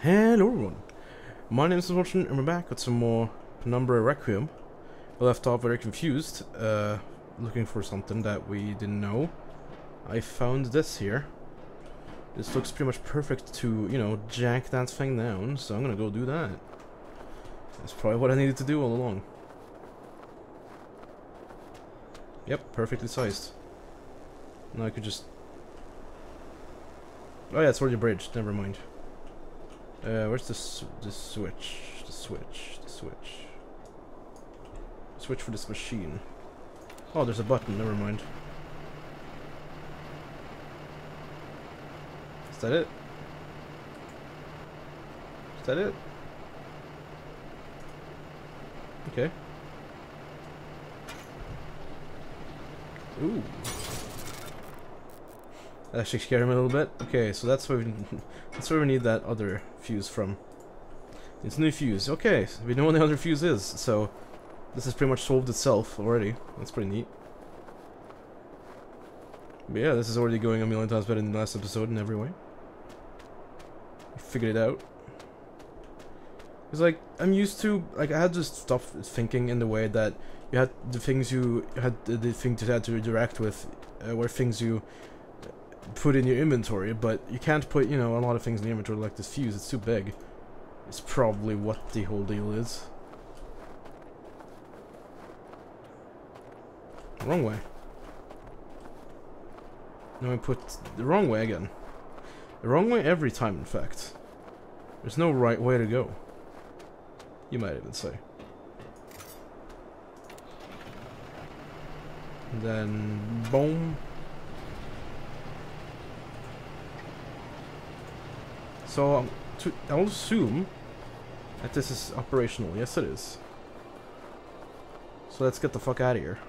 Hello everyone, my name is Watson and we're back with some more Penumbra Requiem. We left off very confused, looking for something that we didn't know. I found this here. This looks pretty much perfect to, you know, jack that thing down, so I'm gonna go do that. That's probably what I needed to do all along. Yep, perfectly sized. Now I could just... oh yeah, it's already bridged, never mind. Where's the switch? Switch for this machine. Oh, there's a button, never mind. Is that it? Is that it? Okay. Ooh. That actually scared him a little bit. Okay, so that's where we, need that other fuse from. It's a new fuse. Okay, so we know what the other fuse is, so this has pretty much solved itself already. That's pretty neat. But yeah, this is already going a million times better than the last episode in every way. I figured it out. It's like, I'm used to, like, I had to stop thinking in the way that you had the things you had, the things you had to interact with were things you put in your inventory, but you can't put, you know, a lot of things in the inventory like this fuse. It's too big. It's probably what the whole deal is. Wrong way. Now I put the wrong way again. The wrong way every time, in fact. There's no right way to go, you might even say. And then, boom. So I'll assume that this is operational. Yes, it is. So let's get the fuck out of here.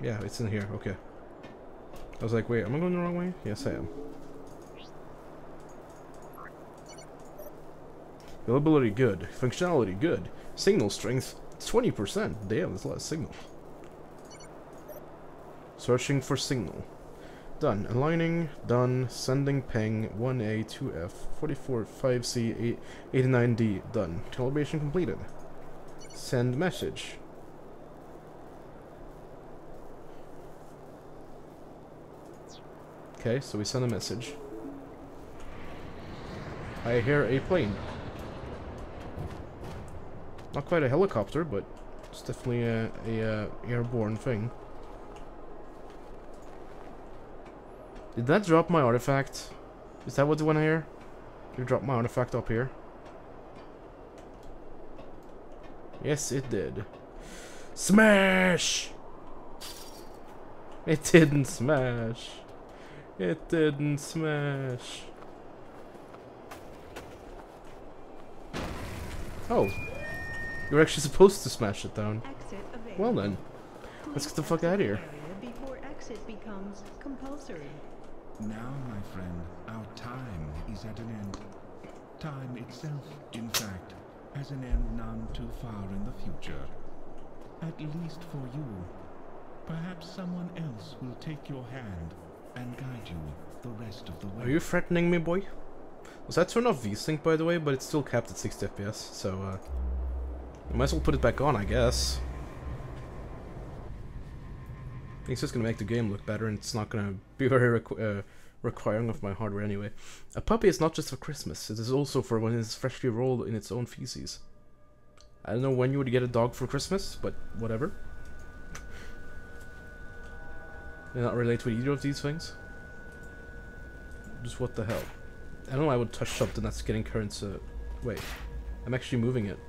Yeah, it's in here. Okay. I was like, wait, am I going the wrong way? Yes, I am. Availability good. Functionality good. Signal strength 20%. Damn, that's a lot of signal. Searching for signal. Done. Aligning. Done. Sending ping 1A, 2F, 44, 5C, 89D. Done. Calibration completed. Send message. Okay, so we send a message. I hear a plane. Not quite a helicopter, but it's definitely a airborne thing. Did that drop my artifact? Is that what the one I hear? You dropped my artifact up here. Yes, it did. Smash! It didn't smash. It didn't smash. Oh. You're actually supposed to smash it down. Well then. Let's get the fuck out of here. Becomes compulsory. Now, my friend, our time is at an end. Time itself, in fact, has an end none too far in the future. At least for you. Perhaps someone else will take your hand and guide you the rest of the way. Are you threatening me, boy? Was that turn off VSync, by the way? But it's still capped at 60 FPS, so I might as well put it back on, I guess. It's just gonna make the game look better, and it's not gonna be very requiring of my hardware anyway. A puppy is not just for Christmas, it is also for when it is freshly rolled in its own feces. I don't know when you would get a dog for Christmas, but whatever. They're not related to either of these things. Just what the hell. I don't know, I would touch something that's getting currents. Wait, I'm actually moving it.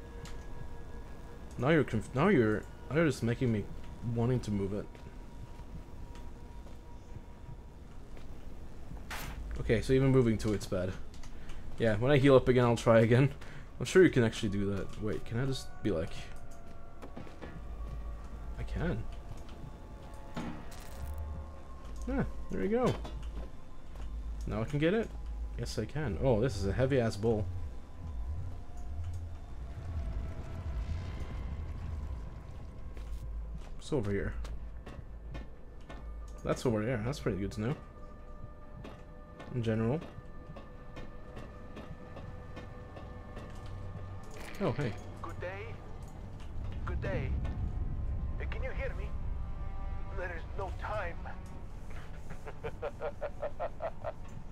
Now you're just making me wanting to move it. Okay, so even moving to it's bad. Yeah, when I heal up again, I'll try again. I'm sure you can actually do that. Wait, can I just be like... I can. Ah, there we go. Now I can get it? Yes, I can. Oh, this is a heavy-ass ball. What's over here? That's over there. That's pretty good to know. in general. Oh, hey. Good day. Good day. Can you hear me? There is no time.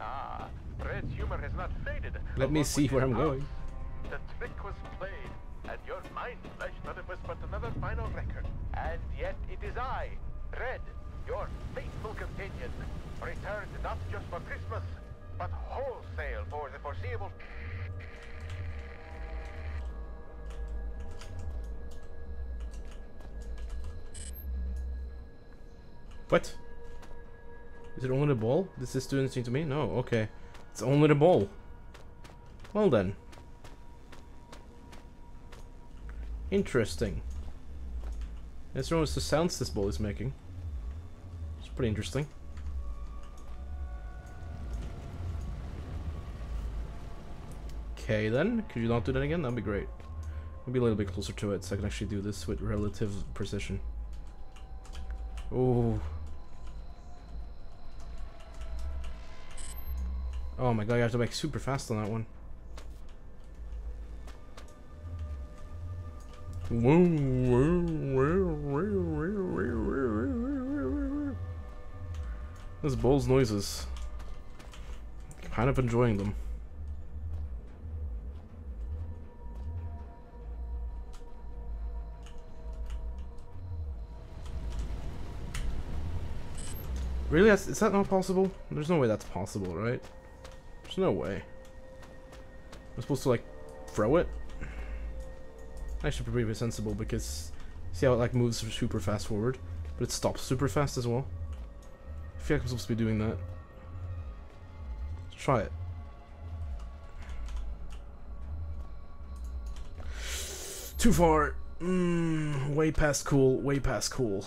Ah, Red's humor has not faded. Let me see where I'm going. The trick was played, and your mind flashed that it was but another final record. And yet it is I, Red, your faithful companion, returned not just for Christmas, but wholesale for the foreseeable. What? Is it only the ball? This is too interesting to me? No, okay. It's only the ball. Well then. Interesting. That's almost the sounds this ball is making. It's pretty interesting. Okay then, could you not do that again? That'd be great. Maybe a little bit closer to it so I can actually do this with relative precision. Oh. Oh my god, you have to make super fast on that one. Those ball's noises. Kind of enjoying them. Really? Is that not possible? There's no way that's possible, right? There's no way. I'm supposed to, like, throw it? Actually, probably be sensible, because... See how it, like, moves super fast forward? But it stops super fast as well. I feel like I'm supposed to be doing that. Let's try it. Too far! Way past cool, way past cool.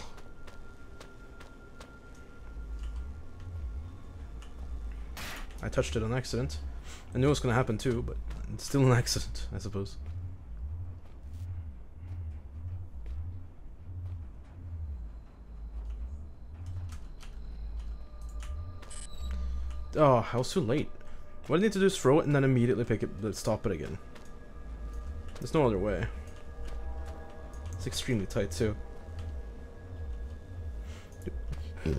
I touched it on accident. I knew it was gonna happen too, but it's still an accident, I suppose. Oh, I was too late. What I need to do is throw it and then immediately pick it, stop it again. There's no other way. It's extremely tight too. I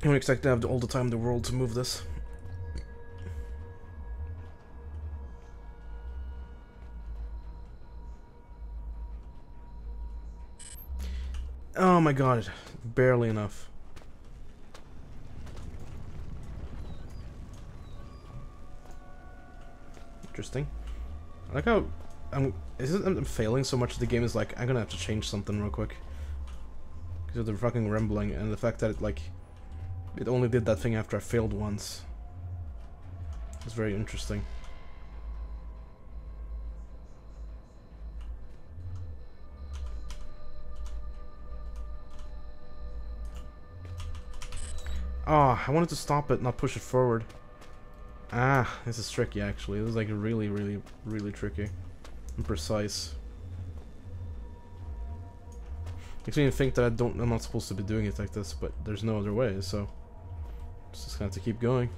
don't expect to have all the time in the world to move this. Oh my god, barely enough. Interesting. I like how I'm failing so much that the game is like, I'm gonna have to change something real quick. Because of the fucking rambling and the fact that it like, it only did that thing after I failed once. It's very interesting. Oh, I wanted to stop it, not push it forward. Ah, this is tricky actually. This is like really, really, really tricky. And precise. Makes me think that I'm not supposed to be doing it like this, but there's no other way, so... Just gonna have to keep going.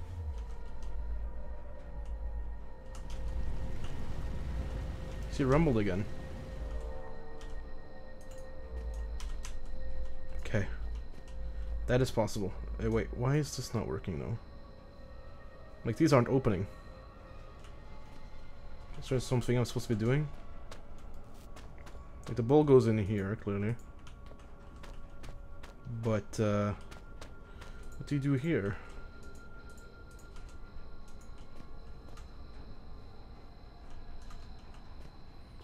See, it rumbled again. Okay. That is possible. Hey, wait, why is this not working though? Like, these aren't opening. Is there something I'm supposed to be doing? Like, the ball goes in here, clearly. But, what do you do here?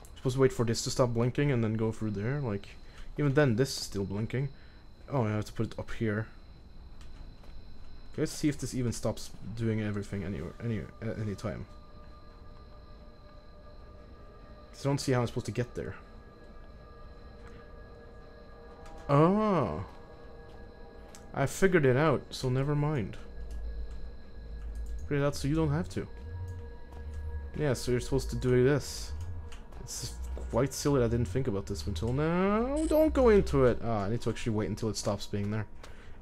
I'm supposed to wait for this to stop blinking and then go through there? Like, even then, this is still blinking. Oh, I have to put it up here. Let's see if this even stops doing everything anywhere, at any time. So I don't see how I'm supposed to get there. Oh, I figured it out, so never mind. Figured it out so you don't have to. Yeah, so you're supposed to do this. It's quite silly that I didn't think about this until now. Don't go into it. Ah, I need to actually wait until it stops being there.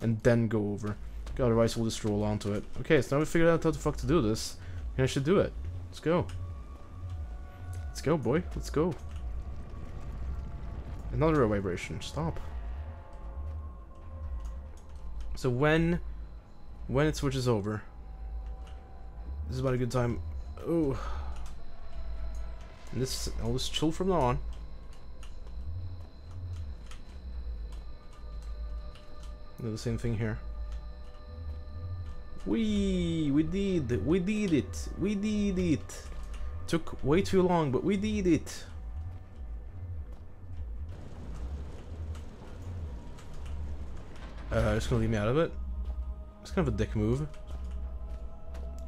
And then go over. God, otherwise we'll just stroll onto it. Okay, so now we figured out how the fuck to do this. And I should do it. Let's go. Let's go, boy. Let's go. Another vibration. Stop. So when it switches over, this is about a good time. Oh, and this, I'll just chill from now on. Do the same thing here. We did it. Took way too long, but we did it. Just gonna leave me out of it. It's kind of a dick move. Am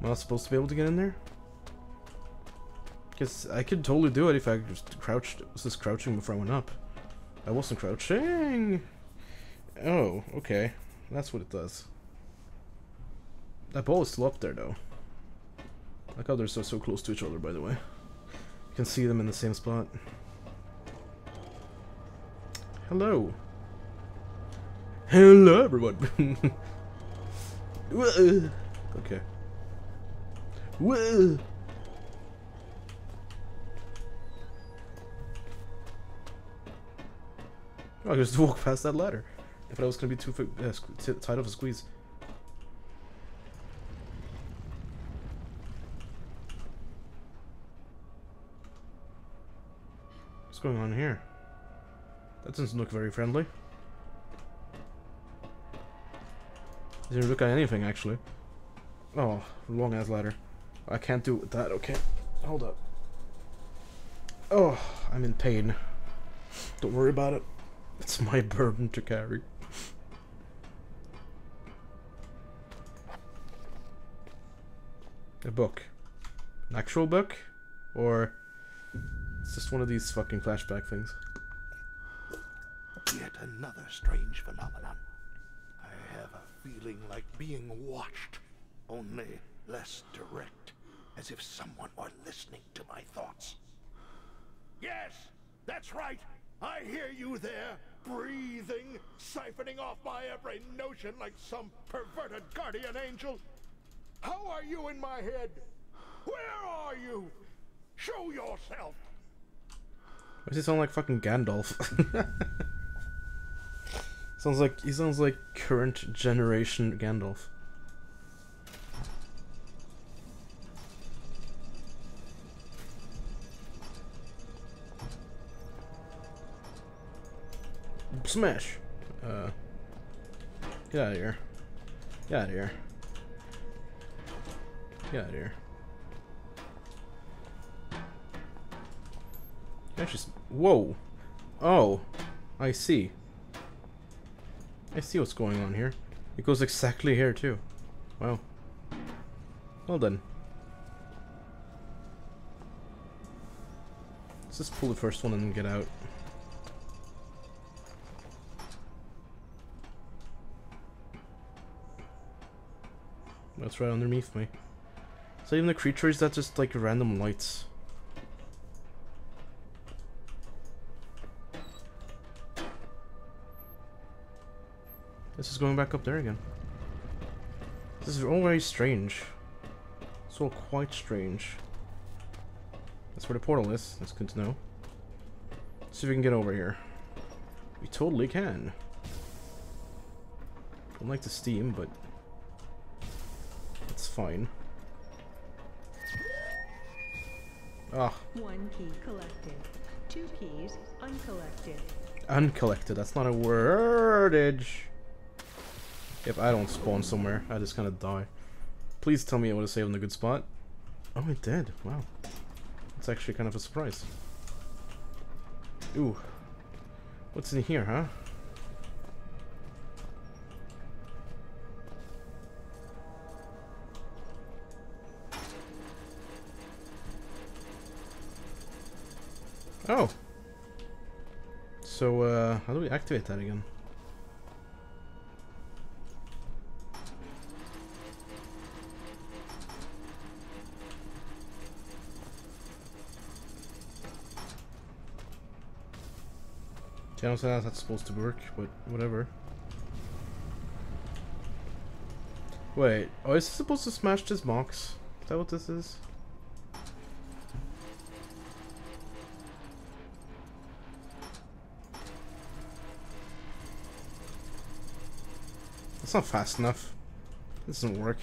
I not supposed to be able to get in there? Because I could totally do it if I just crouched. Was this crouching before I went up? I wasn't crouching. Oh, okay. That's what it does. That ball is still up there, though. I like how they're so close to each other, by the way. You can see them in the same spot. Hello. Hello, everyone. Okay. Whoa. Oh, I just walked past that ladder. If I was gonna be too tight of a squeeze. What's going on here? That doesn't look very friendly. Didn't look at anything actually. Oh, long ass ladder. I can't do it with that. Okay, hold up. Oh, I'm in pain. Don't worry about it. It's my burden to carry. A book, an actual book, or it's just one of these fucking flashback things. Yet another strange phenomenon. I have a feeling like being watched, only less direct, as if someone were listening to my thoughts. Yes, that's right. I hear you there, breathing, siphoning off my every notion like some perverted guardian angel. How are you in my head? Where are you? Show yourself. Why does he sound like fucking Gandalf? He sounds like current generation Gandalf. Smash! Get out of here. Get out of here. Get out of here. That's just... Whoa! Oh! I see. I see what's going on here. It goes exactly here, too. Wow. Well done. Let's just pull the first one and get out. That's right underneath me. Is that even a creature? Is that just like random lights? This is going back up there again. This is all very strange. It's all quite strange. That's where the portal is. That's good to know. Let's see if we can get over here. We totally can. Don't like the steam, but it's fine. Ah. One key collected. Two keys uncollected. Uncollected. That's not a wordage. If I don't spawn somewhere, I just kind of die. Please tell me I would have saved in a good spot. Oh, it did. Wow. It's actually kind of a surprise. Ooh. What's in here, huh? Oh. So, how do we activate that again? I don't know how that's supposed to work, but whatever. Wait, oh, is this supposed to smash this box? Is that what this is? It's not fast enough. This doesn't work.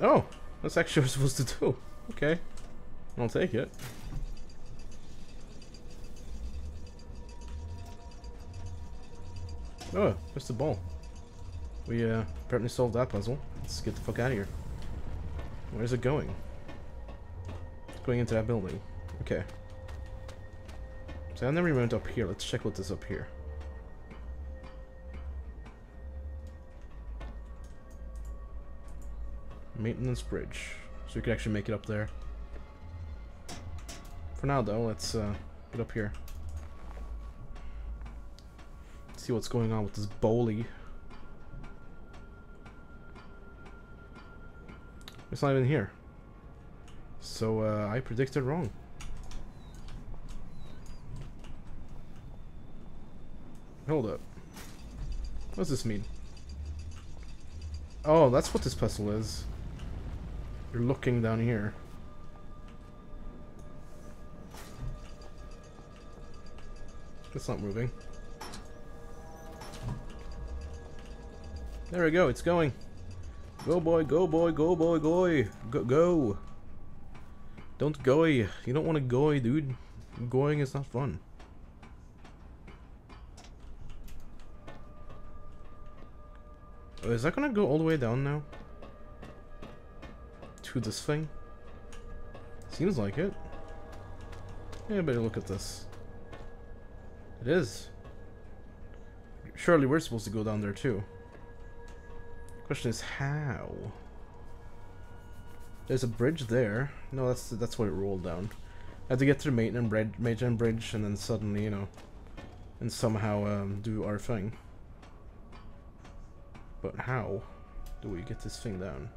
Oh, that's actually what I'm supposed to do. Okay, I'll take it. Oh, where's the ball? We apparently solved that puzzle. Let's get the fuck out of here. Where's it going? It's going into that building. Okay. So I never even went up here. Let's check what is up here. Maintenance bridge. So we could actually make it up there. For now though, let's get up here. See what's going on with this bowly. It's not even here. So I predicted wrong. Hold up. What does this mean? Oh, that's what this puzzle is. You're looking down here. It's not moving. There we go, it's going. Go boy, go boy, go boy, go. Go, go. Don't goy. You don't want to goy, dude. Going is not fun. Oh, is that gonna go all the way down now? To this thing? Seems like it. Yeah, better look at this. It is. Surely we're supposed to go down there too. Question is how? There's a bridge there. No, that's what it rolled down. I had to get through maintenance bridge, and then suddenly, you know, and somehow do our thing. But how do we get this thing down?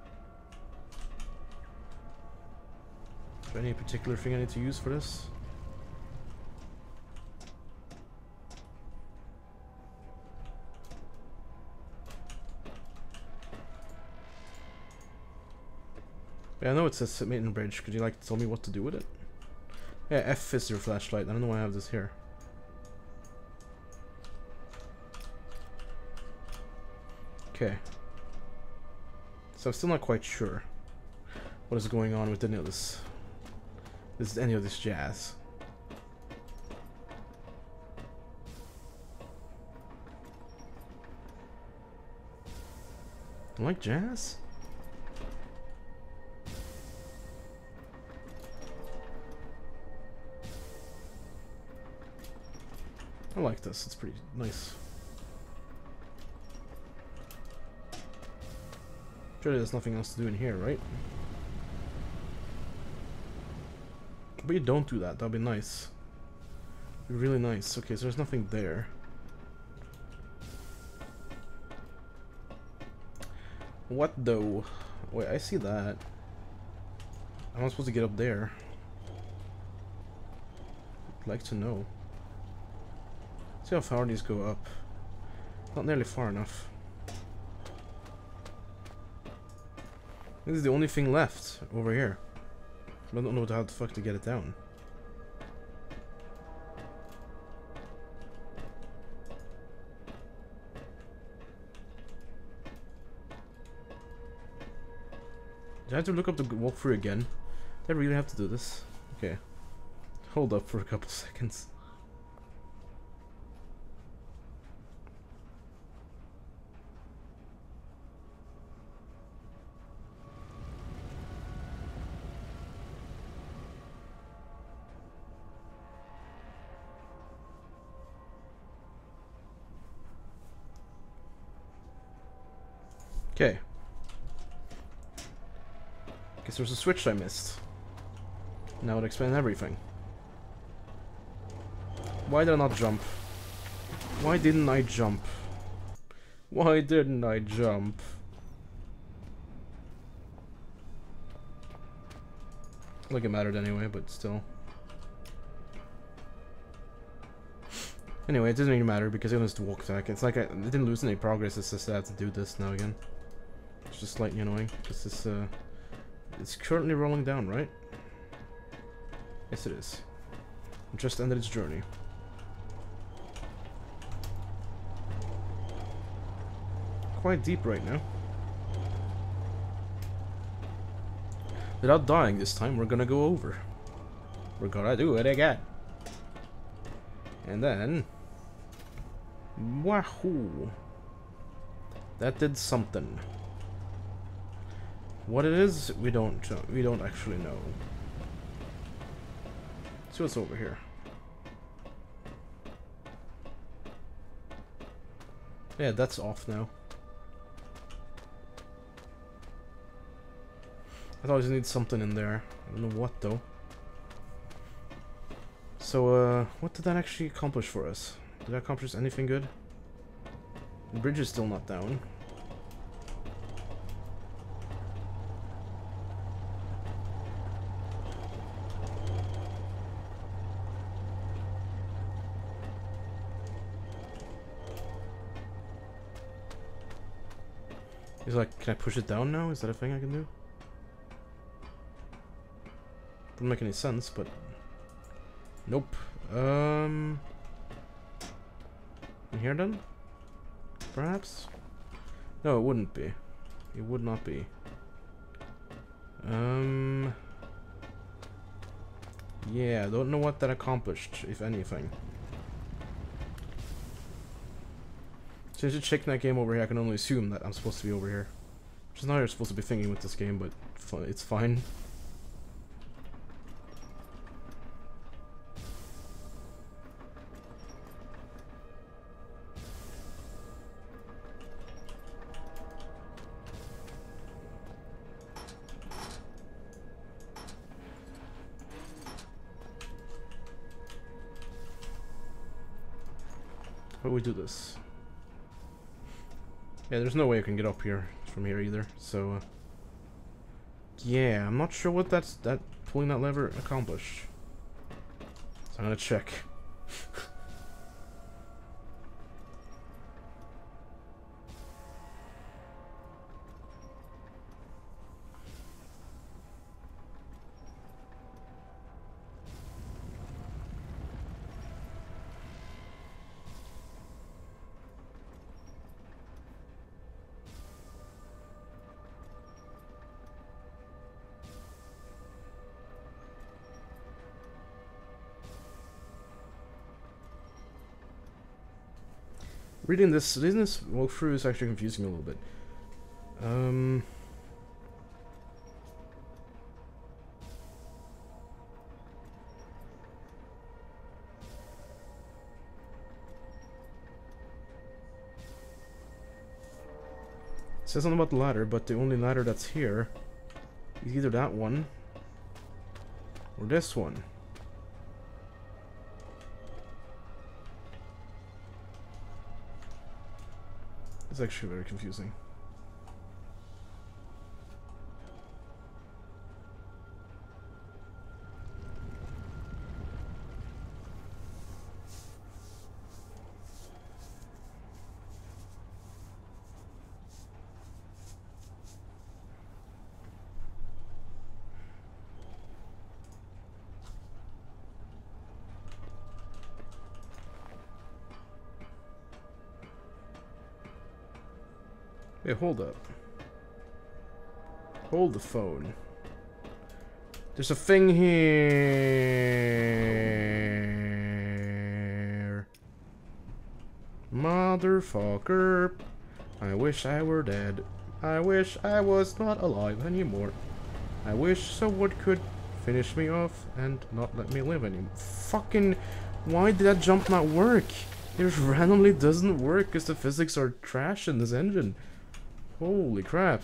Is there any particular thing I need to use for this? Yeah, I know it says maintenance bridge. Could you like tell me what to do with it? Yeah, F is your flashlight. I don't know why I have this here. Okay. So I'm still not quite sure what is going on with any of this jazz. I like jazz? I like this, it's pretty nice. Surely there's nothing else to do in here, right? But you don't do that, that'd be nice. That'd be really nice. Okay, so there's nothing there. What though? Wait, I see that. I'm not supposed to get up there. I'd like to know. See how far these go up. Not nearly far enough. This is the only thing left over here. I don't know how the fuck to get it down. Did I have to look up the walkthrough again? Did I really have to do this? Okay. Hold up for a couple seconds. Okay. Guess there's a switch I missed. Now it explains everything. Why did I not jump? Why didn't I jump? Why didn't I jump? Like it mattered anyway, but still. Anyway, it doesn't even matter because it was to walk back. It's like I didn't lose any progress. It's just I had to do this now again. It's just slightly annoying. This is it's currently rolling down, right? Yes, it is. It just ended its journey. Quite deep right now. Without dying this time, we're gonna go over. We're gonna do it again. And then... wahoo! That did something. What it is, we don't actually know. Let's see what's over here. Yeah, that's off now. I thought I just need something in there. I don't know what though. So, what did that actually accomplish for us? Did that accomplish anything good? The bridge is still not down. It's like, can I push it down now? Is that a thing I can do? Doesn't make any sense, but... nope. In here then? Perhaps? No, it wouldn't be. It would not be. Yeah, don't know what that accomplished, if anything. Since you're checking that game over here, I can only assume that I'm supposed to be over here. Which is not how you're supposed to be thinking with this game, but it's fine. How do we do this? Yeah, there's no way I can get up here from here either, so... yeah, I'm not sure what that pulling that lever accomplished. So I'm gonna check. Reading this walkthrough is actually confusing me a little bit. It says something about the ladder, but the only ladder that's here is either that one or this one. It's actually very confusing. Hey, hold up. Hold the phone. There's a thing here. Motherfucker. I wish I were dead. I wish I was not alive anymore. I wish someone could finish me off and not let me live anymore. Fucking... why did that jump not work? It just randomly doesn't work because the physics are trash in this engine. Holy crap.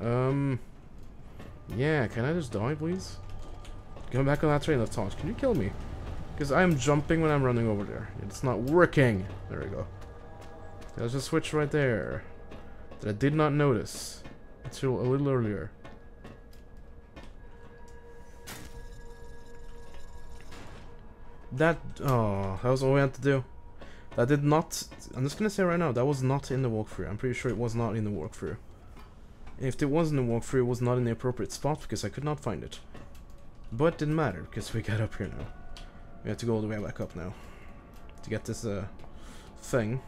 Yeah, can I just die, please? Come back on that train of thought. Can you kill me? Because I'm jumping when I'm running over there. It's not working. There we go. There's a switch right there that I did not notice until a little earlier. That was all we had to do. That did not... I'm just gonna say right now, that was not in the walkthrough. I'm pretty sure it was not in the walkthrough. If it was in the walkthrough, it was not in the appropriate spot because I could not find it. But it didn't matter because we got up here now. We have to go all the way back up now to get this thing.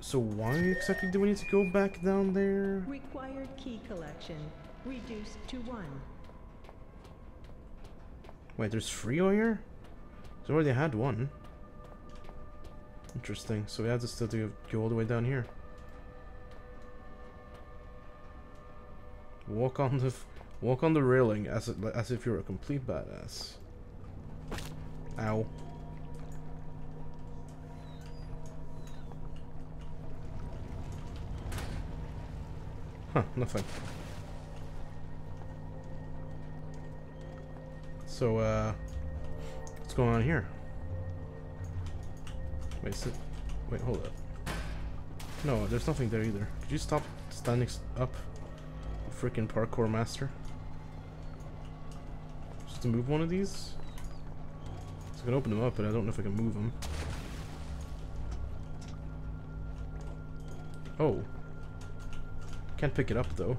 So why exactly do we need to go back down there? Required key collection reduced to 1. Wait, there's 3 over here? So I already had 1. Interesting, so we have to still go all the way down here. Walk on the railing as if you're a complete badass. Ow. Huh, nothing. So, what's going on here? Wait, wait, hold up. No, there's nothing there either. Could you stop standing up, you freaking parkour master? Just to move one of these? So I can open them up, but I don't know if I can move them. Oh. Can't pick it up though.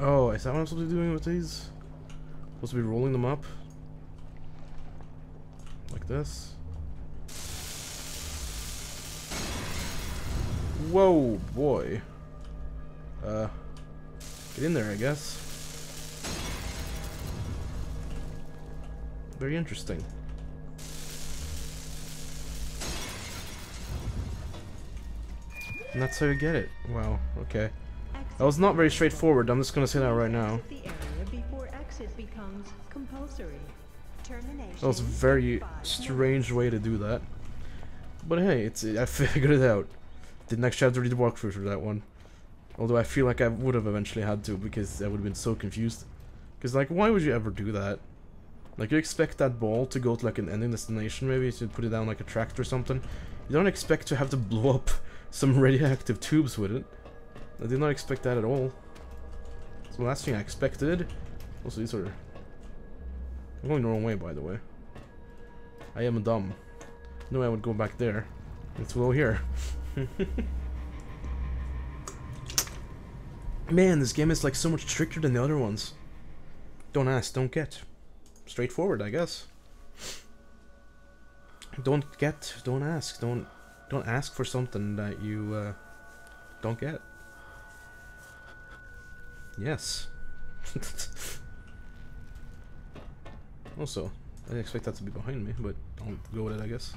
Oh, is that what I'm supposed to be doing with these? Supposed to be rolling them up? Like this? Whoa, boy. Get in there, I guess. Very interesting. And that's how you get it. Wow, okay. That was not very straightforward, I'm just gonna say that right now. That was a very strange way to do that. But hey, I figured it out. Didn't actually have to read the walkthrough for that one. Although I feel like I would have eventually had to, because I would have been so confused. Because, like, why would you ever do that? Like, you expect that ball to go to, like, an ending destination, maybe, to put it down, like, a tractor or something. You don't expect to have to blow up some radioactive tubes with it. I did not expect that at all. It's the last thing I expected. Also, these are... I'm going the wrong way, by the way. I am dumb. No, I would go back there. It's below here. Man, this game is like so much trickier than the other ones. Don't ask, don't get. Straightforward, I guess. Don't get, don't ask. Don't ask for something that you don't get. Yes. Also, I didn't expect that to be behind me, but I'll go with it, I guess.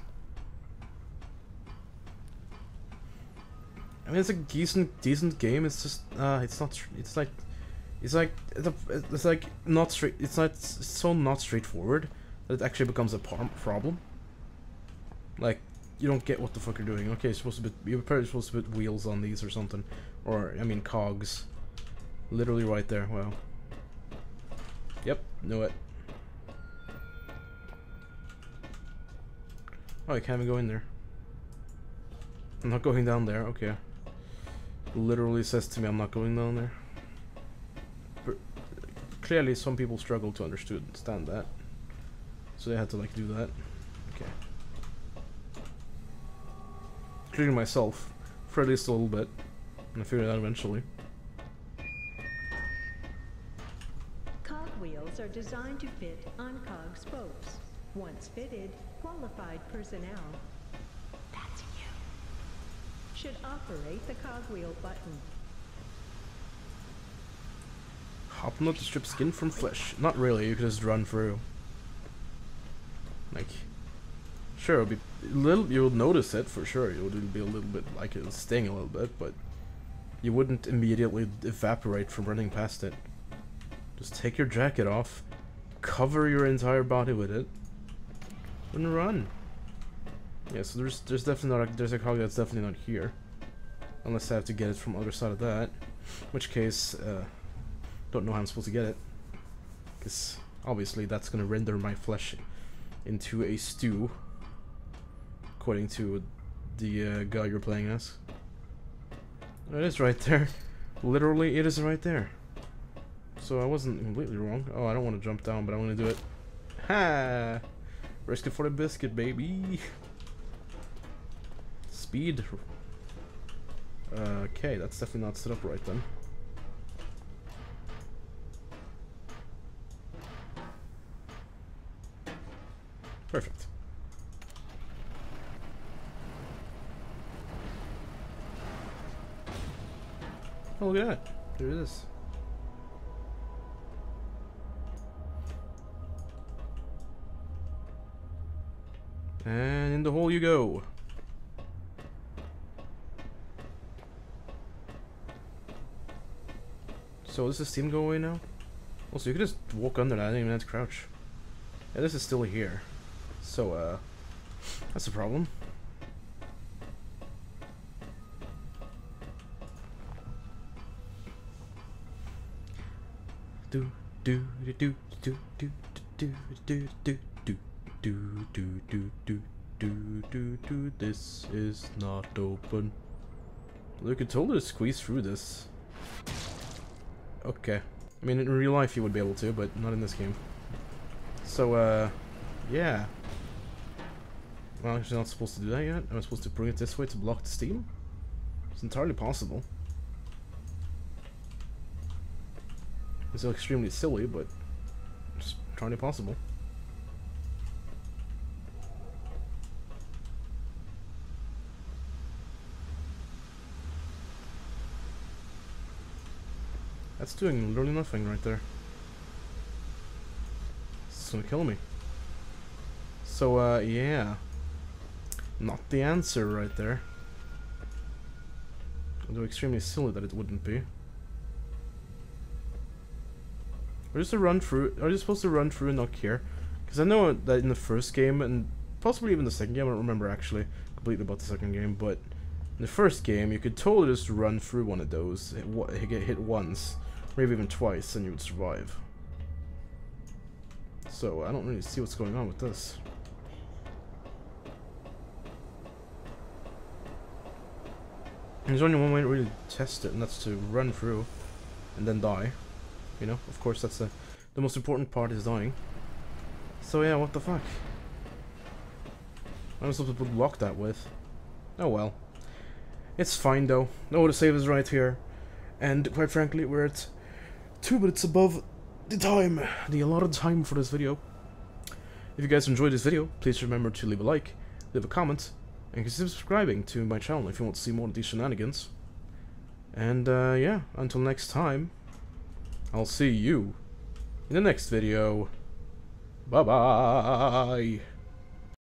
I mean, it's a decent game. It's just, it's not. It's like not straight. It's so not straightforward that it actually becomes a problem. Like, you don't get what the fuck you're doing. Okay, you're probably supposed to put wheels on these or something, or I mean, cogs. Literally right there, wow. Yep, knew it. Oh, I can't even go in there. I'm not going down there, okay. Literally says to me I'm not going down there. But clearly some people struggle to understand that. So they had to like do that. Okay. Including myself, for at least a little bit. And I figured it out eventually. Are designed to fit on cog spokes. Once fitted, qualified personnel, that's you, should operate the cogwheel button. Hop not to strip skin from flesh. Not really, you could just run through. Like, sure, it'll be a little, you'll notice it for sure, it'll be a little bit like it'll sting a little bit, but you wouldn't immediately evaporate from running past it. Just take your jacket off, cover your entire body with it, and run. Yeah, so there's definitely not there's a cog that's definitely not here, unless I have to get it from the other side of that. In which case, don't know how I'm supposed to get it, because obviously that's gonna render my flesh into a stew, according to the guy you're playing as. It is right there. Literally, it is right there. So I wasn't completely wrong. Oh, I don't want to jump down, but I want to do it. Ha! Risk it for the biscuit, baby. Speed. Okay, that's definitely not set up right then. Perfect. Oh, look at that. There it is. And in the hole you go. So does the steam go away now? Also, you could just walk under that. I didn't even have to crouch. Yeah, this is still here. So, that's a problem. Do do do do do do do do do. Do do do do do do do. This is not open. You could totally squeeze through this. Okay, I mean in real life you would be able to, but not in this game. So yeah. Well, I'm actually not supposed to do that yet. Am I supposed to bring it this way to block the steam? It's entirely possible. It's extremely silly, but it's entirely possible. That's doing literally nothing right there. It's gonna kill me. So, yeah. Not the answer right there. Although extremely silly that it wouldn't be. We're just to run through. Are you supposed to run through and not care? Because I know that in the first game, and possibly even the second game, I don't remember actually completely about the second game, but in the first game, you could totally just run through one of those, get hit once. Maybe even twice, and you would survive. So, I don't really see what's going on with this. There's only one way to really test it, and that's to run through and then die. You know, of course, that's the most important part is dying. So yeah, what the fuck? I was supposed to block that with. Oh well. It's fine though. No, the save is right here. And quite frankly, we're at 2 minutes above the time, the allotted time for this video. If you guys enjoyed this video, please remember to leave a like, leave a comment, and consider subscribing to my channel if you want to see more of these shenanigans. And yeah, until next time, I'll see you in the next video. Bye-bye!